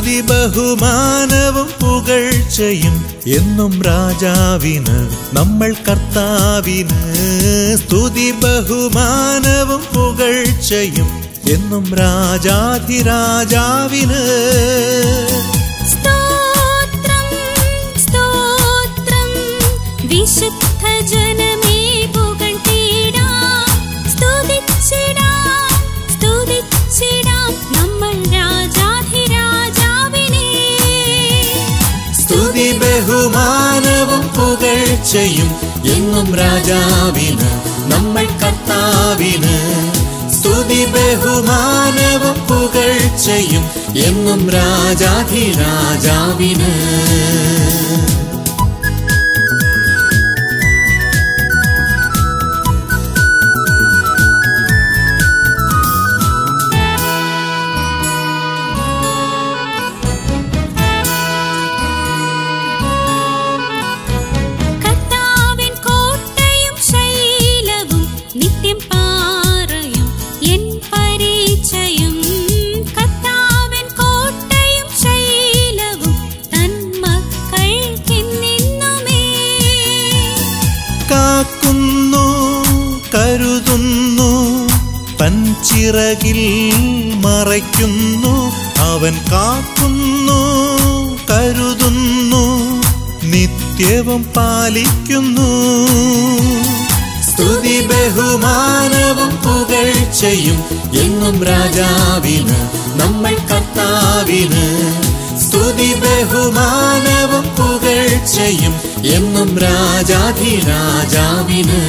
സ്തുതി ബഹുമാനവും പുകഴ്ചയും എന്നും രാജാവിന് നമ്മൾ കർത്താവിന് സ്തുതി ബഹുമാനവും പുകഴ്ചയും എന്നും രാജാധിരാജാവിന് സ്തോത്രം സ്തോത്രം വിശുദ്ധ ജനമേ പുകഴ്ത്തിടാം സ്തുതിച്ചിടാം സ്തുതിച്ചിടാം നമ്മൾ രാജാധിരാജാവിനെ സ്തുതി ബഹുമാനവും പുകഴ്ചയും എന്നും രാജാവിന് നമ്മൾ കർത്താവിന് സ്തുതി ബഹുമാനവും പുകഴ്ചയും എന്നും രാജാധിരാജാവിന് ചിറകിൽ മറയ്ക്കുന്നു അവൻ കാക്കുന്നു കരുതുന്നു നിത്യവും പാലിക്കുന്നു സ്തുതി ബഹുമാനവും പുകഴ്ചയും എന്നും രാജാവിന് നമ്മൾ കർത്താവിന് സ്തുതി ബഹുമാനവും പുകഴ്ചയും എന്നും രാജാധിരാജാവിന്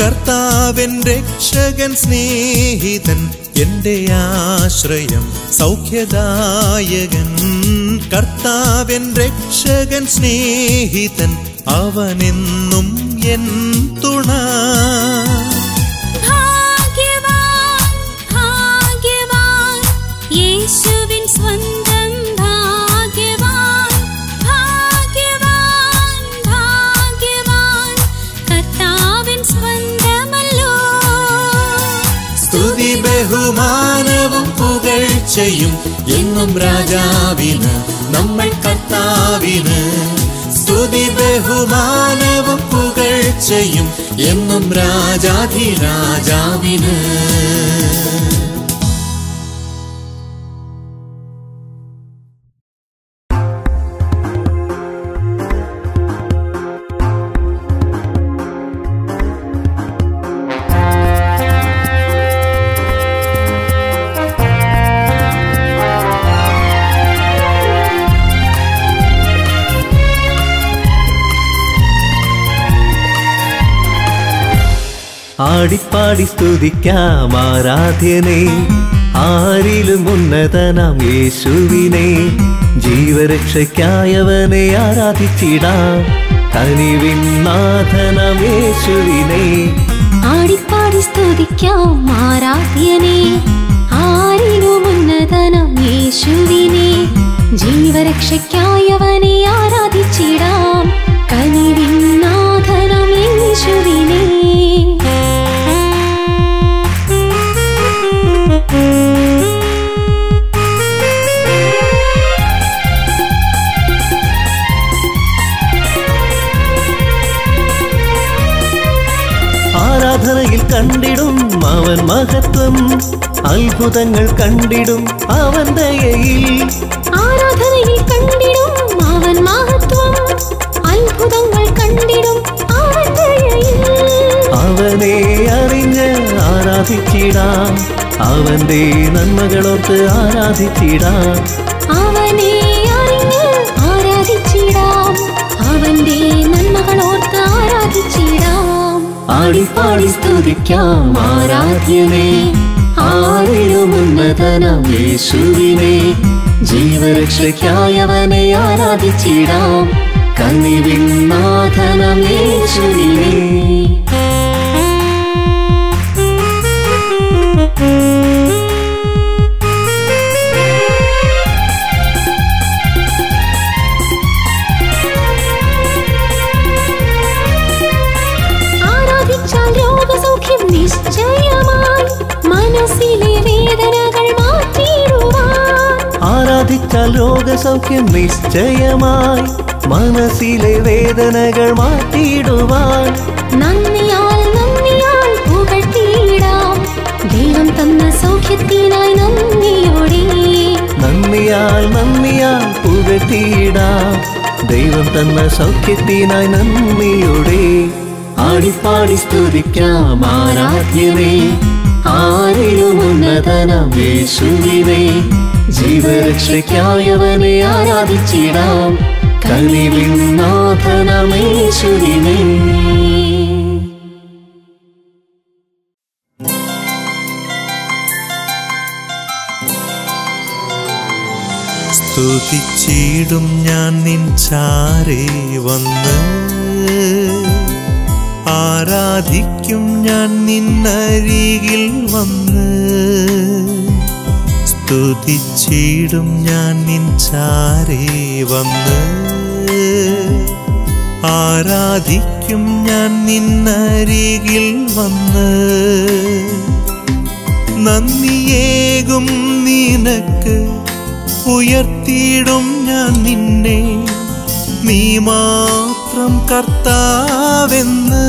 കർത്താവൻ രക്ഷകൻ സ്നേഹിതൻ എൻ്റെ ആശ്രയം സൗഖ്യദായകൻ കർത്താവൻ രക്ഷകൻ സ്നേഹിതൻ അവനെന്നും എൻ തുണ ഭാഗ്യവാൻ ഭാഗ്യവാൻ യേശുവിൻ സ്വന്തം ഭാഗ്യവാൻ ഭാഗ്യവാൻ ഭാഗ്യവാൻ കർത്താവൻ സ്തുതി ബഹുമാനവും പുകഴ്ചയും എന്നും രാജാവിന് നമ്മൾ കർത്താവിന് സ്തുതി ബഹുമാനവും പുകഴ്ചയും എന്നും രാജാധിരാജാവിന് ஆடிப்பாடி ஸ்துதிக்காம் ஆராத்யனே ஆரிலும் உன்னதனாம் இயேசுவினே ஜீவரட்சைக்காயவனே ஆராதிச்சிடாம் கனிவின் நாதனாம் இயேசுவினே ஆடிப்பாடி ஸ்துதிக்காம் ஆராத்யனே ஆரிலும் உன்னதனாம் இயேசுவினே ஜீவரட்சைக்காயவனே ஆராதிச்சிடாம் கனிவின் நாதனாம் இயேசுவினே ஆராதனையில் கண்டிடும் அவன் மகத்துவம் அற்புதங்கள் கண்டிடும் அவன் தயையில் ஆராதனையில் கண்டிடும் அவன் மகத்துவம் அற்புதங்கள் கண்டிடும் அவன் தயையில் அவனே அறிஞ்ச ஆராதிச்சிடாம் அவனே நன்மகளோர்த்து ஆராதிச்சிடாம் அவனே அறிஞ்ச ஆராதிச்சிடாம் அவனே நன்மகளோர்த்து ஆராதிச்சிடாம் ஆடிப்பாடி ஸ்துதிக்காம் ஆராத்யனே ஆரிலும் உன்னதனாம் இயேசுவினே ஜீவரட்சைக்காயவனே ஆராதிச்சிடாம் கனிவின் நாதனாம் இயேசுவினே விட்டால் ரோக சௌக்கியம் நிச்சயமாய், மனசிலே வேதனைகள் மாற்றிடுவாய். நன்னியால் புகழ்த்திடாம் தெய்வம் தன்ன சௌக்கியத்தினாய் நன்னியோடி. நன்னியால் புகழ்த்திடாம் தெய்வம் தன்ன சௌக்கியத்தினாய் நன்னியோடி. ஆடிப்பாடி ஸ்துதிக்காம் ஆராத்யனே, ஆரிலும் உன்னதனம் இயேசுவே. ജീവരക്ഷയ്ക്കായവനെ ആരാധിച്ചിടാം, കനിവിൻ നാഥനമേശുവിനെ. സ്തുതിച്ചിടും ഞാൻ നിൻ ചാരേ വന്ന്, ആരാധിക്കും ഞാൻ നിന്നരികിൽ വന്ന്. സ്തുതിച്ചിടും ഞാൻ നിൻ ചാരേ വന്ന്, ആരാധിക്കും ഞാൻ നിന്നരികിൽ വന്ന്. നന്ദിയേകും നിനക്ക് ഉയർത്തിയിടും ഞാൻ നിന്നെ, നീ മാത്രം കർത്താവെന്ന്.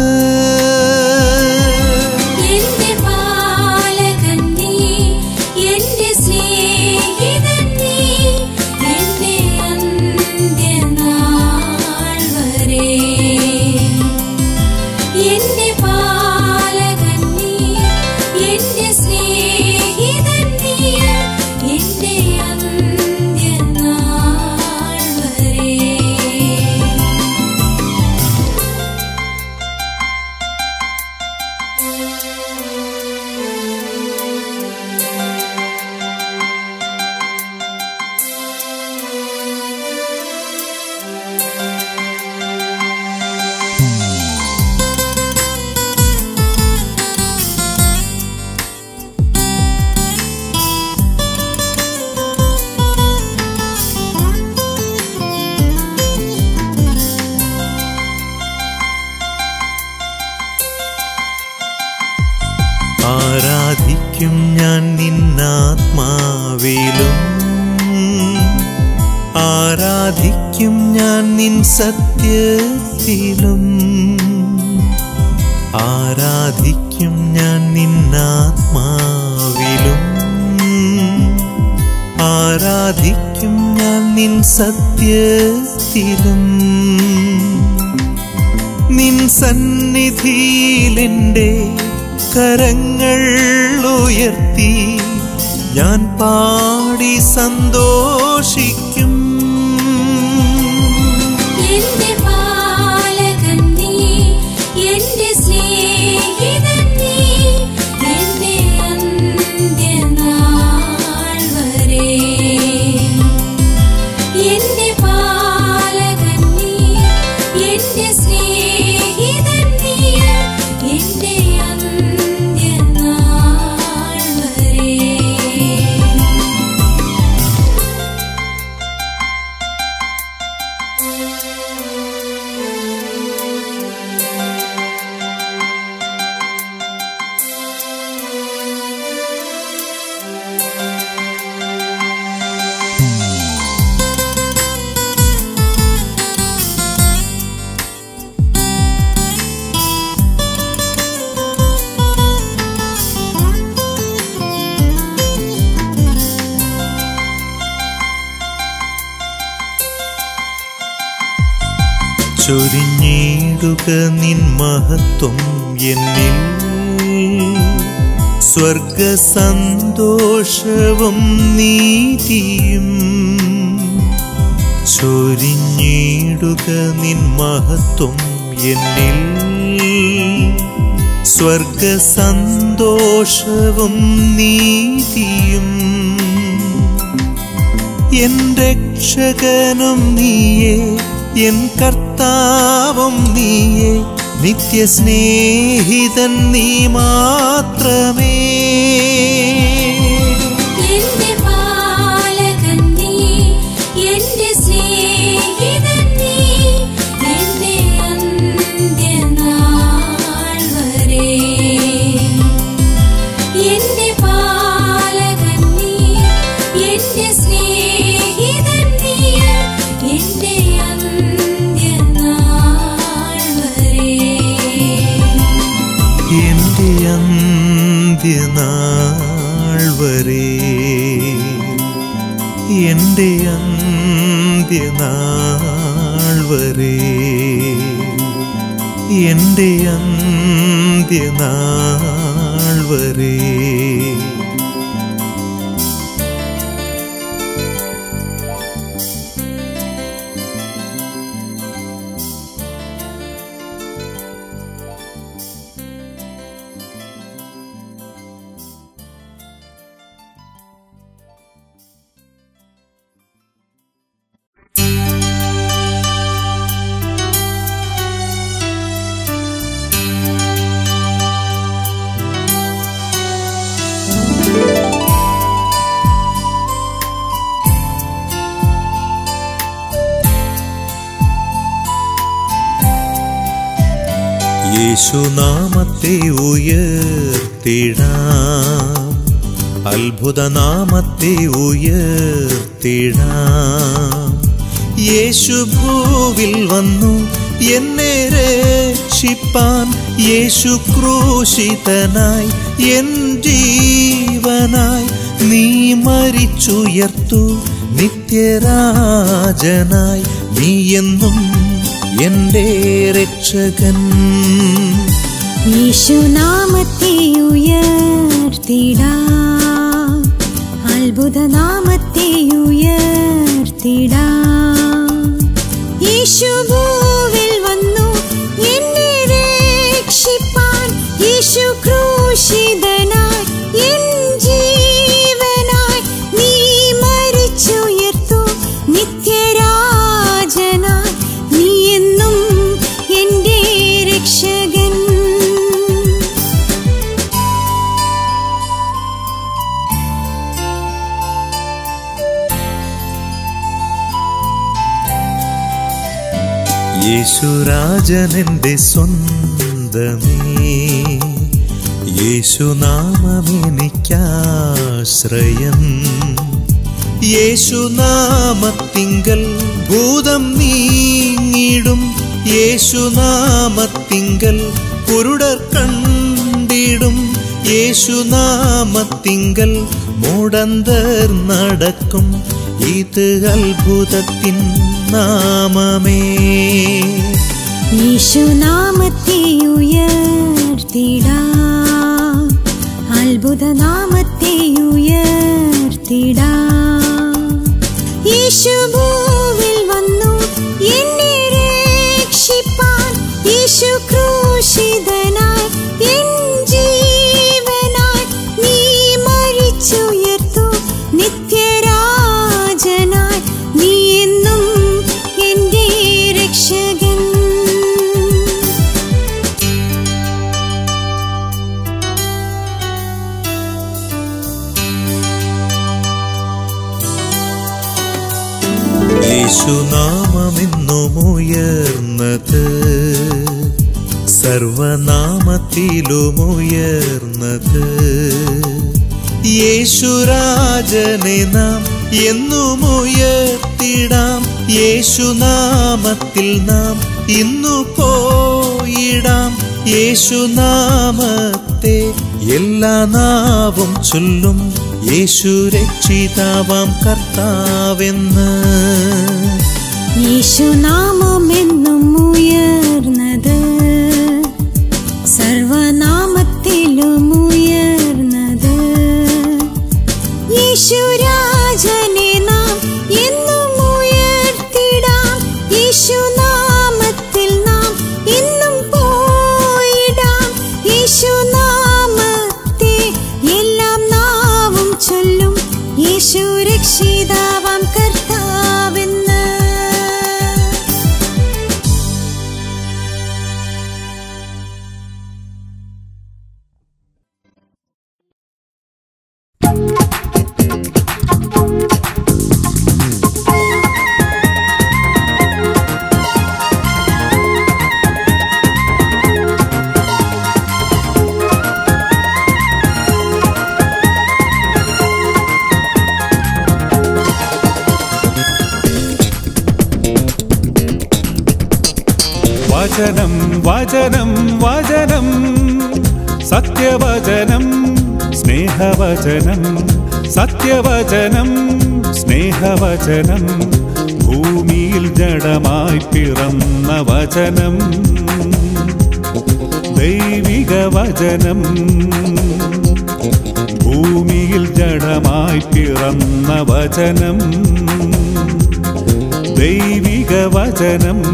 സത്യത്തിലും ആരാധിക്കും ഞാൻ നിന്നാത്മാവിലും, ആരാധിക്കും ഞാൻ നിൻ സത്യത്തിലും. നിൻ സന്നിധിയിലെൻ്റെ കരങ്ങൾ ഉയർത്തി ഞാൻ പാടി സന്തോഷിക്കും. ചൊരിഞ്ഞിടുക നിൻ മഹത്വം എന്നിൽ, സ്വർഗസന്തോഷവും നീതിയും. ചൊരിഞ്ഞിടുക നിൻ മഹത്വം എന്നിൽ, സ്വർഗസന്തോഷവും നീതിയും. എൻ രക്ഷകനും നീയേ, എൻ കർത്താവും നീയേ, നിത്യസ്നേഹിതൻ നീ മാത്രമേ. എന്റെ പാലകൻ നീ, എന്റെ സ്നേഹിതൻ. നിത്യ നാൾ വരെ എൻ്റെ അന്ത്യനാൾ വരെ എൻ്റെ അന്ത്യനാൾ വരെ യേശുനാമത്തെ ഉയർത്തിടാം, അത്ഭുതനാമത്തെ ഉയർത്തിടാം. യേശുഭൂവിൽ വന്നു എന്നെ രക്ഷിപ്പാൻ, യേശു ക്രൂശിതനായി എൻ ജീവനായി, നീ മരിച്ചുയർത്തു നിത്യരാജനായി, നീ എന്നും എന്റെ രക്ഷകൻ. യേശുനാമത്തെ ഉയർത്തിടാം, അത്ഭുതനാമത്തെ ഉയർത്തിടാം. യേശു ഭൂവിൽ വന്നു എന്നെ രക്ഷിപ്പാൻ, യേശു ക്രൂശിതനായി എൻ ജീവനായി, നീ മരിച്ചുയർത്തു നിത്യരാജനായി, നീ എന്നും എൻ്റെ രക്ഷകൻ. യേശുരാജനെൻ്റെ സ്വന്തമേ, യേശുനാമമെനിക്കാശ്രയം. യേശുനാമത്തിങ്കൽ ഭൂതം നീങ്ങിടും, യേശുനാമത്തിങ്കൽ കുരുടർ കണ്ടിടും, യേശുനാമത്തിങ്കൽ മൂടന്തർ നടക്കും, ഇത് അത്ഭുതത്തിൻ നാമമേ. യേശുനാമത്തെ ഉയർത്തിടാം, അത്ഭുതനാമത്തെ ഉയർത്തിടാം. യേശു ഭൂവിൽ വന്നു എന്നെ രക്ഷിപ്പാൻ, യേശു ക്രൂശിതനായി എൻ ജീവനായി, നീ മരിച്ചുയർത്തു നിത്യരാജനായി, നീ എന്നും എൻ്റെ രക്ഷകൻ. യേശുനാമമെന്നുമുയർന്നത്, സർവനാമത്തിലുമുയർന്നത്. യേശുരാജനെ നാം എന്നുമുയർത്തിടാം, യേശുനാമത്തിൽ നാം ഇന്നു പോയിടാം. യേശുനാമത്തെ എല്ലാ നാവും ചൊല്ലും, യേശു രക്ഷിതാവാം കർത്താവെന്ന്. യേശുനാമമെന്നും ഉയർന്നത്, സർവനാമത്തിലും ഉയർന്നത്. യേശുരാജനെ നാം എന്നും ഉയർത്തിടാം, യേശുനാമത്തിൽ നാം എന്നും പോയിടാം. യേശുനാമത്തെ എല്ലാം നാവും ചൊല്ലും, യേശു രക്ഷിതാവാം കർത്താവെന്ന്. വചനം വചനം വചനം സത്യവചനം स्नेहवचनं सत्यवचनं स्नेहवचनं भूमियिल जडमाय पिरन्न वचनं दैविक वचनं भूमियिल जडमाय पिरन्न वचनं दैविक वचनं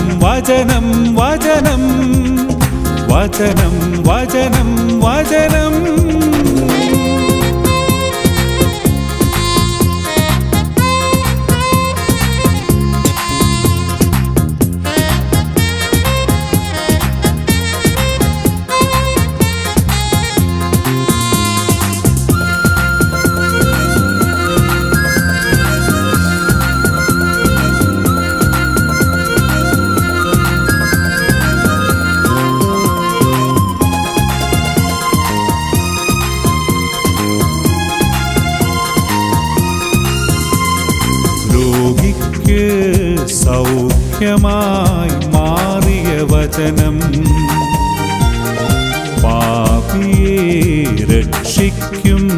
वचनं वचनं वचनं वचनं वचनं वचनं சௌக்கியமாய் மாறிய வசனம் பாபியை ரட்சிக்கும்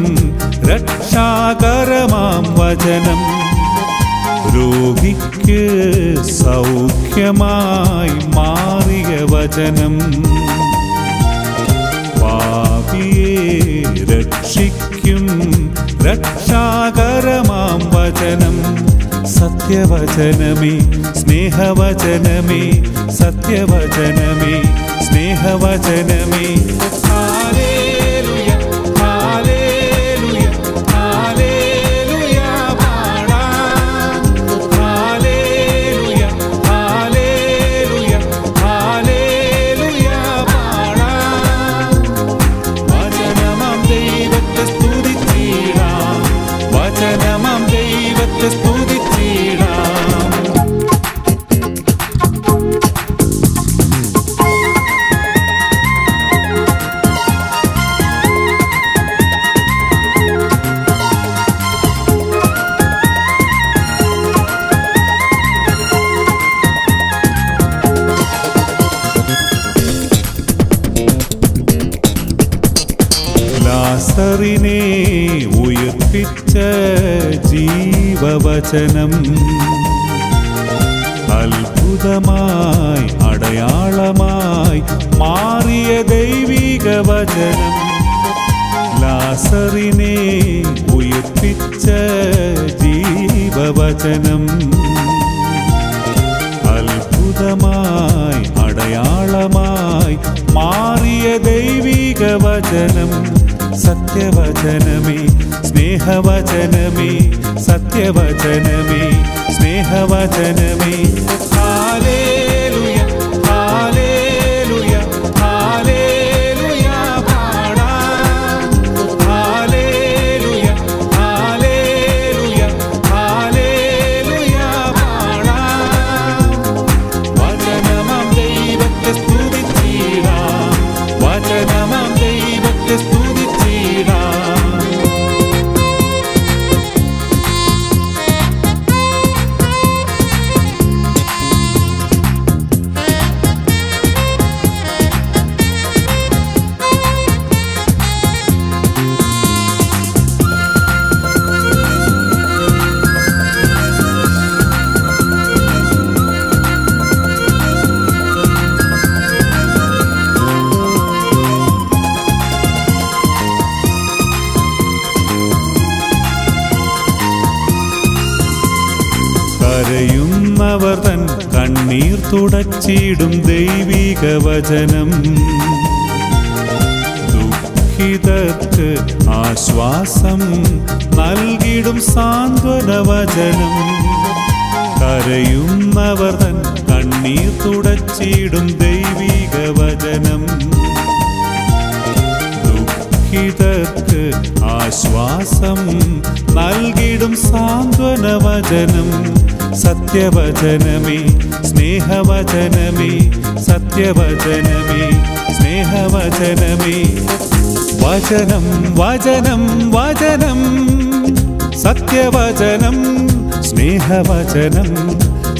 ரட்சாகரமாம் வசனம் ரோகிக்கு சௌக்கியமாய் மாறிய வசனம் பாபியை ரட்சிக்கும் ரட்சாகரமாம் வசனம் सत्यवचनमे स्नेहवचनमे सत्यवचनमे स्नेहवचनमे हालेलुया हालेलुया हालेलुया बाणा हालेलुया हालेलुया हालेलुया बाणा वचनमां दैवते स्तुतिचीडा वचनमां दैवते स्तुति லாசரினை உயிர்ப்பித்த ஜீவவசனம் அற்புதமாய் அடையாளமாய் மாறிய தெய்வீக வசனம் லாசரினை உயிர்ப்பித்த ஜீவவசனம் அற்புதமாய் அடையாளமாய் மாறிய தெய்வீக வசனம் सत्यवचनमे स्नेहवचनमे सत्यवचनमे स्नेहवचनमे हालेलुया हालेलुया हालेलुया बाणा हालेलुया हालेलुया हालेलुया बाणा वचनमां दैवते स्तुतिचीडा वचनमां दैवते அவர் தன் கண்ணீர் துடைச்சிடும் தெய்வீக வசனம் துக்கிதற்கு ஆஸ்வாசம் நல்கிடும் சாந்தன வசனம் கரையும் அவர் தன் கண்ணீர் துடைச்சிடும் தெய்வீக வசனம் இதற்கு ஆஸ்வாசம் நல்கிடும் சாந்தன வதனம் சத்யவதனமே ஸ்நேகவதனமே சத்யவதனமே ஸ்நேகவதனமே. வசனம் வசனம் வசனம் சத்யவதனம் ஸ்நேகவதனம்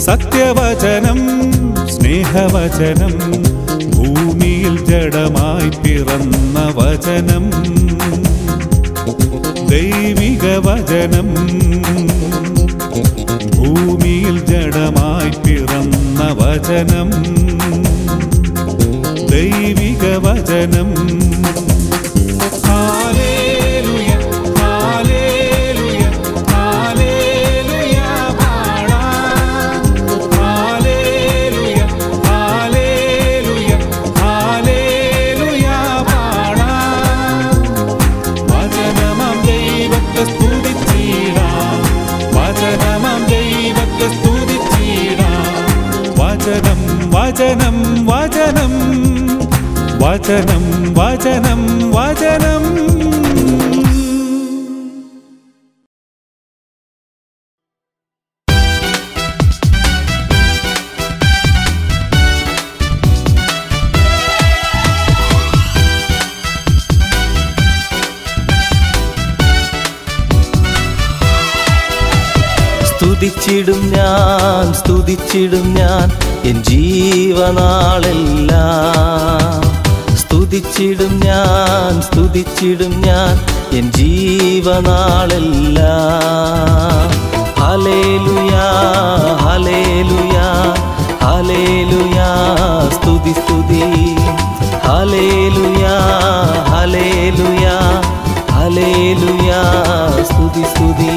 சத்யவதனம் ஸ்நேகவதனம். பூமியில் ஜடமாய் பிறந்த வசனம் தெய்வீக வசனம். பூமியில் ஜடமாய் பிறந்த வசனம் தெய்வீக வசனம். வசனம் வசனம் வசனம் வசனம் வசனம். സ്തുതിച്ചിടും ഞാൻ എൻ ജീവനാളെല്ലാം. സ്തുതിച്ചിടും ഞാൻ എൻ ജീവനാളെല്ലാം. ഹല്ലേലൂയാ ഹല്ലേലൂയാ ഹല്ലേലൂയാ സ്തുതി സ്തുതി. ഹല്ലേലൂയാ ഹല്ലേലൂയാ ഹല്ലേലൂയാ സ്തുതി സ്തുതി.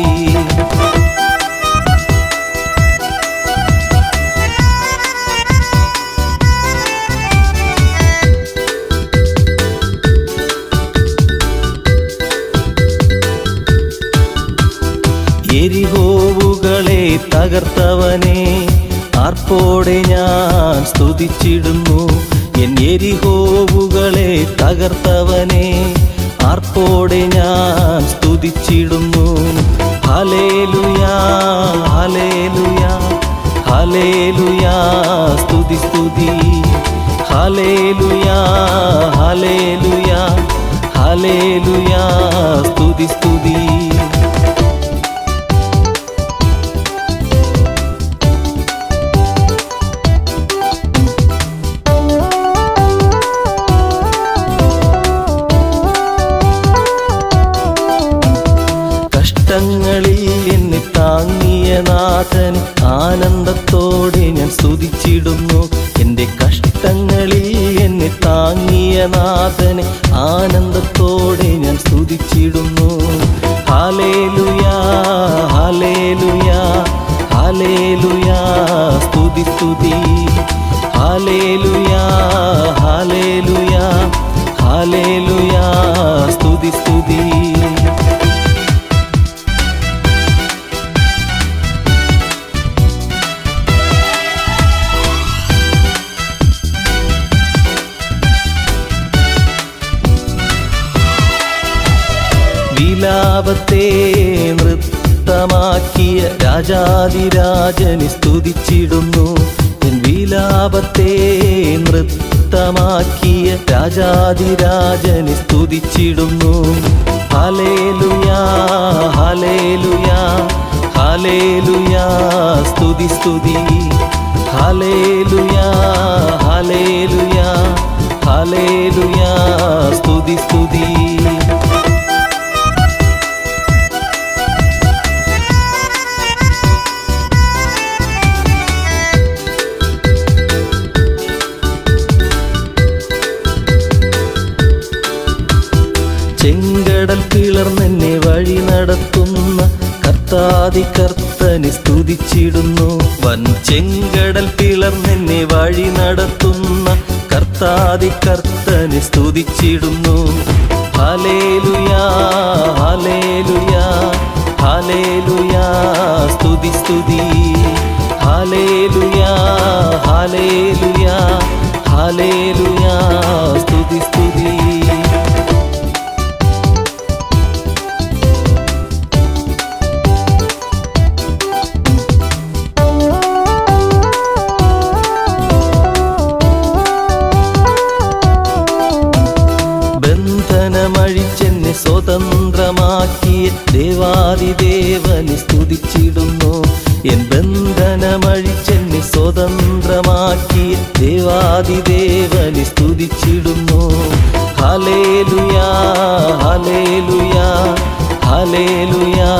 എരിഹോവുകളെ തകർത്തവനെ ആർപ്പോടെ ഞാൻ സ്തുതിച്ചിടുന്നു. എൻ എരിഹോവുകളെ തകർത്തവനെ ആർപ്പോടെ ഞാൻ സ്തുതിച്ചിടുന്നു. ഹല്ലേലൂയാ ഹല്ലേലൂയാ ഹല്ലേലൂയാ സ്തുതി സ്തുതി. ഹല്ലേലൂയാ ഹല്ലേലൂയാ ഹല്ലേലൂയാ സ്തുതി സ്തുതി. നാഥൻ ആനന്ദത്തോടെ ഞാൻ സ്തുതിച്ചിടുന്നു. എൻ്റെ കഷ്ടങ്ങളിൽ എന്നെ താങ്ങിയ നാഥനെ ആനന്ദത്തോടെ ഞാൻ സ്തുതിച്ചിടുന്നു. ഹല്ലേലൂയാ ഹല്ലേലൂയാ ഹല്ലേലൂയാ സ്തുതി സ്തുതി. ഹല്ലേലൂയാ ഹല്ലേലൂയാ ഹല്ലേലൂയാ സ്തുതി സ്തുതി. വിലാപത്തെ നൃത്തമാക്കിയ രാജാതിരാജനെ സ്തുതിച്ചിടുന്നു. എൻ വിലാപത്തെ നൃത്തമാക്കിയ രാജാതിരാജനെ സ്തുതിച്ചിടുന്നു. ഹല്ലേലൂയാ ഹല്ലേലൂയാ ഹല്ലേലൂയാ സ്തുതി സ്തുതി. ഹല്ലേലൂയാ ഹല്ലേലൂയാ ഹല്ലേലൂയാ സ്തുതി സ്തുതി. ചെങ്കടൽ പിളർന്നെന്നെ വഴി നടത്തുന്ന കർത്താദി കർത്തനെ സ്തുതിച്ചിടുന്നു. ചെങ്കടൽ പിളർന്നെന്നെ വഴി നടത്തുന്ന കർത്താദി കർത്തനെ സ്തുതിച്ചിടുന്നു. ഹല്ലേലൂയാ ഹല്ലേലൂയാ ഹല്ലേലൂയാ സ്തുതി സ്തുതി. ഹല്ലേലൂയാ ഹല്ലേലൂയാ ഹല്ലേലൂയാ സ്തുതി സ്തുതി. മനമഴിച്ചെന്നെ സ്വതന്ത്രമാക്കിയ ദേവാദിദേവനെ സ്തുതിച്ചിടുന്നു. എൻ ബന്ധനമഴിച്ചെന്നെ സ്വതന്ത്രമാക്കിയ ദേവാദിദേവനെ സ്തുതിച്ചിടുന്നു. ഹല്ലേലൂയാ ഹല്ലേലൂയാ ഹല്ലേലൂയാ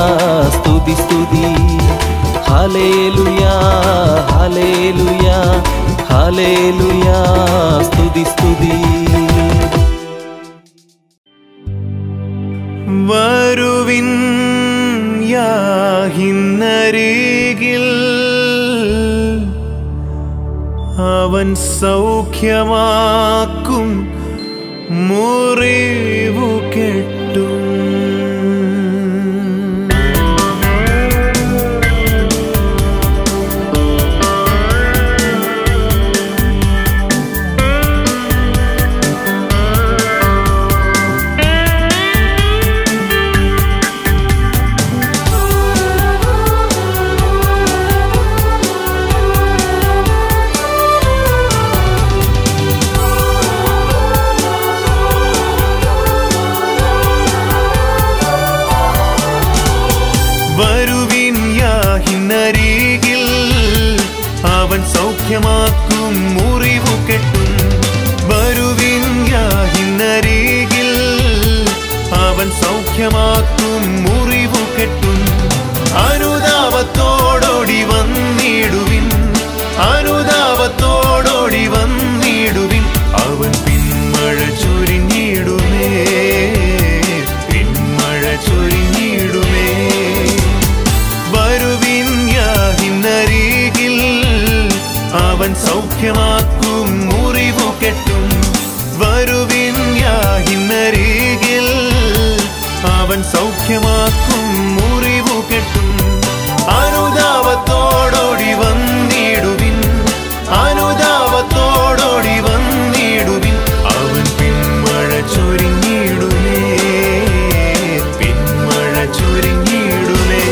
സ്തുതി സ്തുതി. ഹല്ലേലൂയാ ഹല്ലേലൂയാ ഹല്ലേലൂയാ സ്തുതി സ്തുതി. വരുവിൻ യാഹിന്നരികിൽ അവൻ സൗഖ്യമാക്കും മുറിവു കെട്ടും. ും മുറിവു കെട്ടും. വരുവിൻ യാഹിന്നരികിൽ അവൻ സൗഖ്യമാക്കും മുറിവു കെട്ടും. അനുതാപത്തോടോടി വന്നിടുവിൻ, അനുതാപത്തോടോടി വന്നിടുവിൻ. അവൻ പിന്മഴ ചൊരിഞ്ഞിടുമേ, പിന്മഴ ചൊരിഞ്ഞിടുമേ. വരുവിൻ യാഹിന്നരികിൽ അവൻ സൗഖ്യമാക്കും മുറിവു കെട്ടും. വരുവിൻ യാഹിന്നരികിൽ അവൻ സൗഖ്യമാക്കും മുറിവു കെട്ടും. അനുതാപത്തോടോടി വന്നിടുവിൻ, അനുതാപത്തോടോടി വന്നിടുവിൻ. അവൻ പിന്മഴ ചൊരിഞ്ഞിടുമേ, പിന്മഴ ചൊരിഞ്ഞിടുമേ.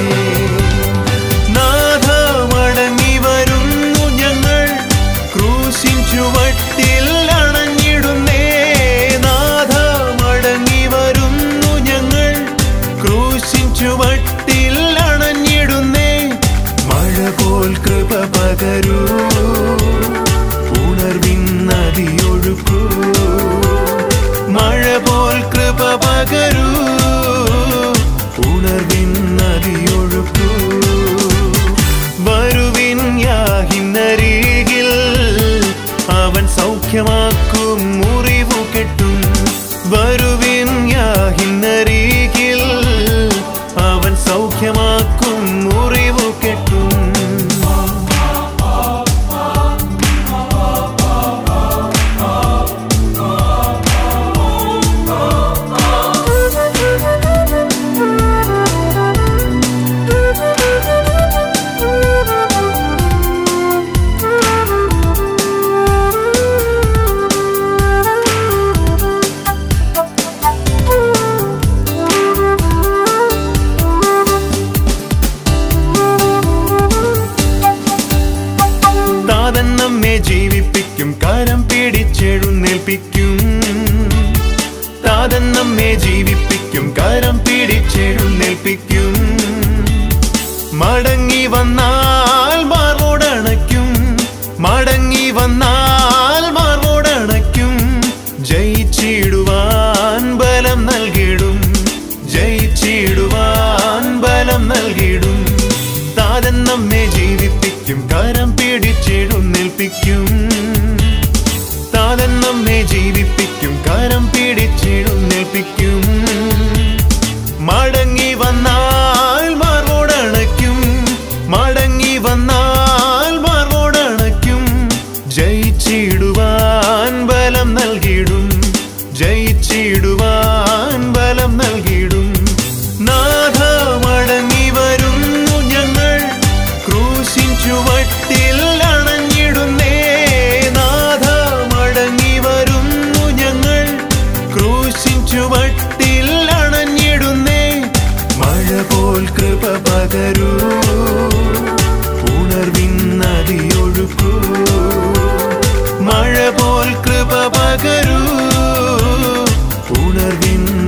ചുവട്ടിൽ അണഞ്ഞിടുന്നേ നാഥ, മടങ്ങി വരുന്നു ഞങ്ങൾ. ക്രൂശിൻ ചുവട്ടിൽ അണഞ്ഞിടുന്നേ. മഴ പോൽ കൃപ പകരൂ, ഉണർവിൻ നദിയൊഴുക്കൂ. മഴ പോൽ കൃപ പകരൂ, ഉണർവിൻ നദിയൊഴുക്കൂ. വരുവിൻ യാഹിന്നരികിൽ അവൻ സൗഖ്യമാക്കും മുറിവു കെട്ടും. വരുവിൻ യാഹിന്നരികിൽ അവൻ സൗഖ്യമാക്കും മുറിവു കെട്ടും. താതൻ നമ്മെ ജീവിപ്പിക്കും, കരം പിടിച്ചെഴുന്നേൽപ്പിക്കും. മടങ്ങി വന്നാൽ മാറോടണയ്ക്കും, മടങ്ങി വന്നാൽ മാറോടണയ്ക്കും. ജയിച്ചിടുവാൻ ബലം നൽകിടും, ജയിച്ചിടുവാൻ ബലം നൽകിടും. താതൻ നമ്മെ ജീവിപ്പിക്കും, കരം പിടിച്ചെഴുന്നേൽപ്പിക്കും. താതൻ നമ്മെ ജീവിപ്പിക്കും, കരം പിടിച്ചെഴുന്നേൽപ്പിക്കും. മടങ്ങി വന്നാൽ മാറോടണയ്ക്കും, മടങ്ങി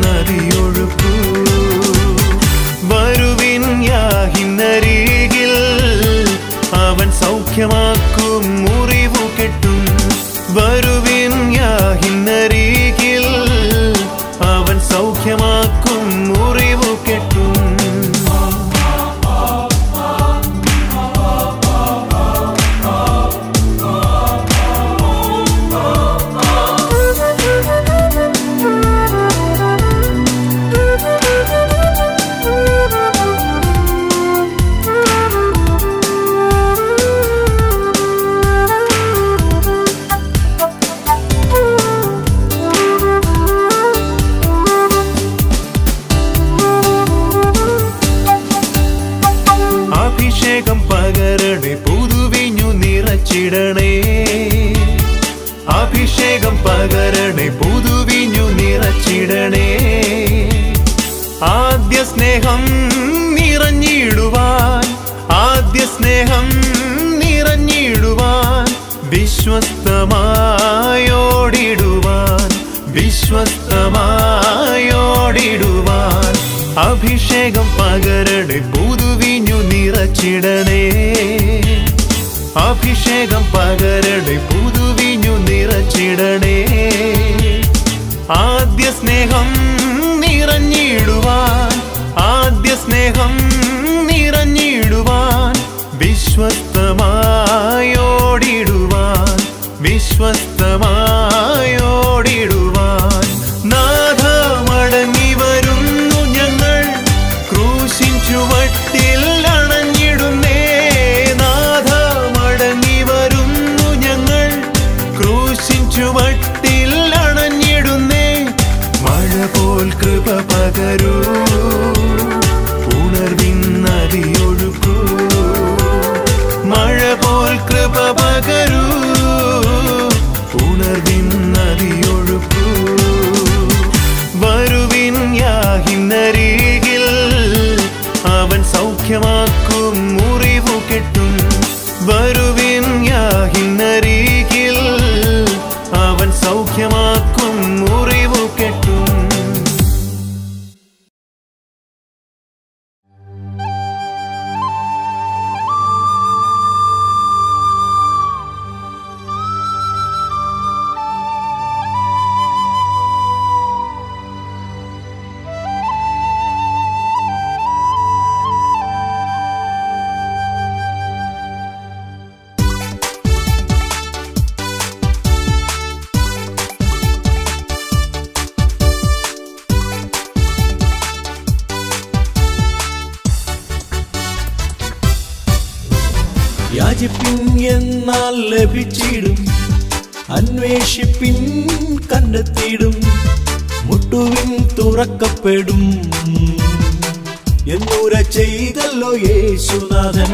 നദിയൊഴുക്കൂ വരുവിൻ യാഹിന്നരികിൽ അവൻ സൗഖ്യമാക്കും മുറിവു കെട്ടും വരുവിൻ യാഹിന്നരികിൽ അവൻ സൗഖ്യമാക്കും മുറിവു കെട്ടും അഭിഷേകം പകരണേ പുതുവിഞ്ഞു നിറച്ചിടണേ ആദ്യ സ്നേഹം നിറഞ്ഞിടുവാൻ വിശ്വസ്തമായോടിടുവാൻ അഭിഷേകം പകരണേ പുതുവിഞ്ഞു നിറച്ചിടണേ അഭിഷേകം പകരണേ പുതുവിഞ്ഞു നിറച്ചിടണേ ആദ്യ സ്നേഹം നിറഞ്ഞിടുവാൻ വിശ്വസ്തമായോടിടുവാൻ നാഥ മടങ്ങി വരുന്നു ഞങ്ങൾ ക്രൂശിൻ ചുവട്ടിൽ അണഞ്ഞിടുന്നേ ചുവട്ടിൽ അണഞ്ഞിടുന്നേ മഴ പോൽ കൃപ പകരൂ ഉണർവിൻ നദിയൊഴുക്കൂ മഴ പോൽ കൃപ പകരൂ ഉണർവിൻ നദിയൊഴുക്കൂ വരുവിൻ യാഹിന്നരികിൽ അവൻ സൗഖ്യമാക്കും മുറിവു കെട്ടും വരുവിൻ യാഹിന്നരികിൽ അവൻ സൗഖ്യമാക്കും മുറിവു കെട്ടും എന്നാൽ ലഭിച്ചിടും അന്വേഷിപ്പിൻ കണ്ടെത്തിയിടും മുട്ടുവിൻ തുറക്കപ്പെടും എന്നുര ചെയ്തല്ലോ യേശുനാഥൻ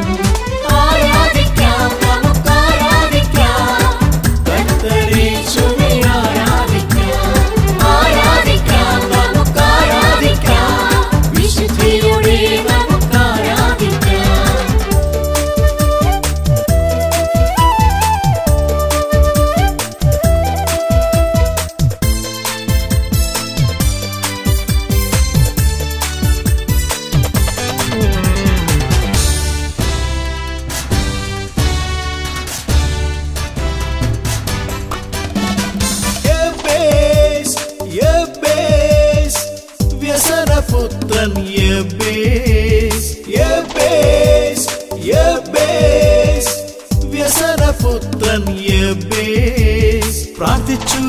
പ്രാർത്ഥിച്ചു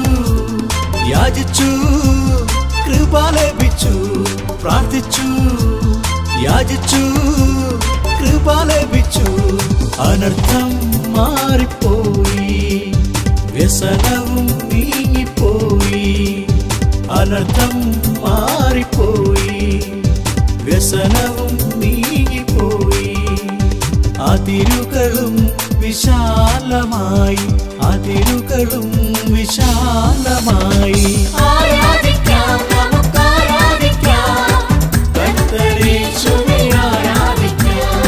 യാചിച്ചു കൃപ ലഭിച്ചു പ്രാർത്ഥിച്ചു യാചിച്ചു കൃപ ലഭിച്ചു അനർത്ഥം മാറിപ്പോയി വ്യസനവും നീങ്ങിപ്പോയി അനർത്ഥം മാറിപ്പോയി വ്യസനവും നീങ്ങിപ്പോയി അതിരുകളും വിശാലമായി അതിരുകളും വിശാലമായി ആരാധിക്കാം നമുക്ക് ആരാധിക്കാം കർത്തരെ ചൊല്ലി ആരാധിക്കാം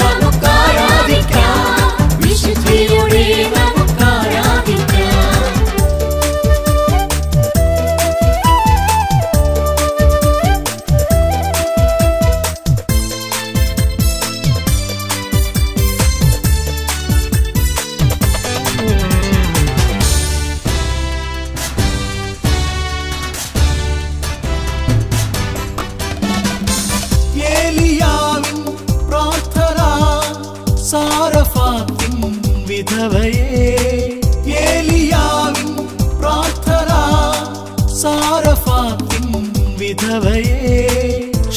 നമുക്ക് ആരാധിക്കാം വിശുദ്ധിയോടെ നമുക്ക് ആരാധിക്കാം ஆண்டவையே ஏலியாவின் பிரார்த்தனா சாரபாத்தின் விதவையே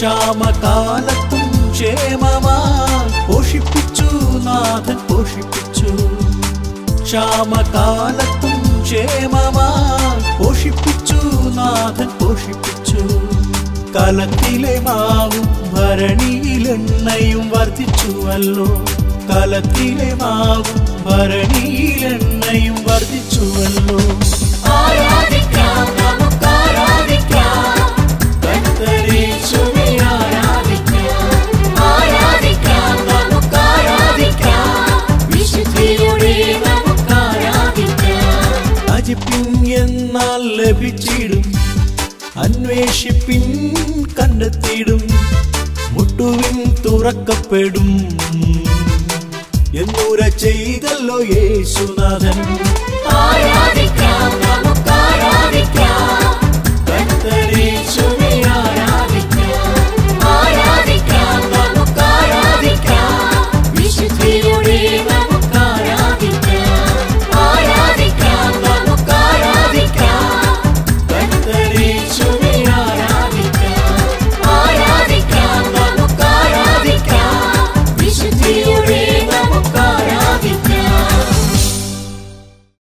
ஷாம காலத்தும் ஷேமமா போஷிப்பிச்சு நாதன் போஷிப்பிச்சு ஷாம காலத்தும் ஷேமமா போஷிப்பிச்சு நாதன் போஷிப்பிச்சு கலத்திலே மாவும் பரணியில் எண்ணையும் வர்த்திச்சுவல்லோ கலத்திலே மாவும் பரணியில் எண்ணையும் வர்த்திச்சுவல்லோ அஜிப்பின் என்னால் லபிச்சிடும் அன்வேஷிப்பின் கண்டத்திடும் முட்டுவின் துறக்கப்படும் என்னுற செய்தல்லோ ஏசுநாதன்.